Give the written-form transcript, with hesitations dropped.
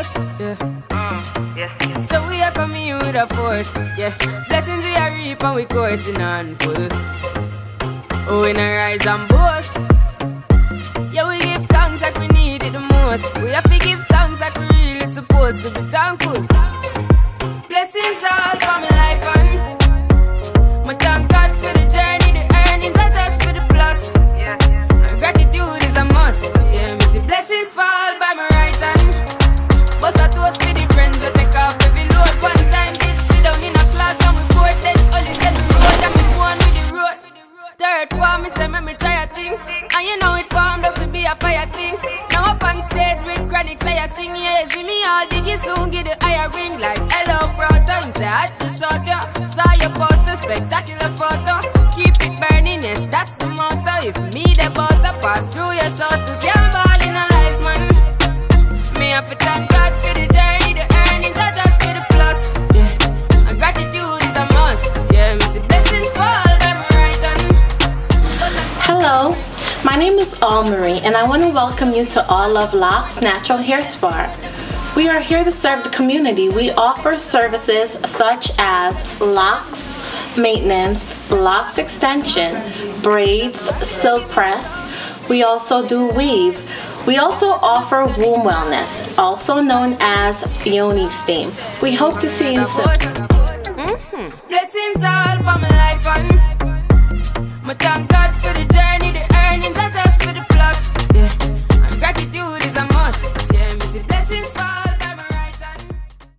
us, yeah. Yeah. So we are coming here with a force, yeah. Blessings we are reap and we coursing on full. Oh, we na rise and boast. Yeah, we give thanks like we need it the most. We have to give thanks like we really supposed to be thankful. Blessings all for my life and my thank God for the journey, the earnings are just for the plus. And gratitude is a must. Yeah, we see blessings fall by my right hand. But I toast with the friends we take off every load. One time did sit down in a class and we poured then only said we road and we go on with the road. Third form, me say make me try a thing, and you know it formed up to be a fire thing. Now up on stage with chronic say I sing, yeah, see me all diggy soon give the higher ring like hello brother. Me say I had to shout ya, saw your poster, spectacular photo. Keep it burning, yes, that's the motto. If me the butter pass through your show to get ball in a life, man. Me have to thank God for the journey, the earnings are just for the plus, yeah. And gratitude is a must, yeah, me see blessings fall. Hello, my name is Al Marie and I want to welcome you to All Love Locks Natural Hair Spa. We are here to serve the community. We offer services such as locks, maintenance, locks extension, braids, silk press. We also do weave. We also offer womb wellness, also known as yoni steam. We hope to see you soon. Blessings all for my life and my thank God for the journey.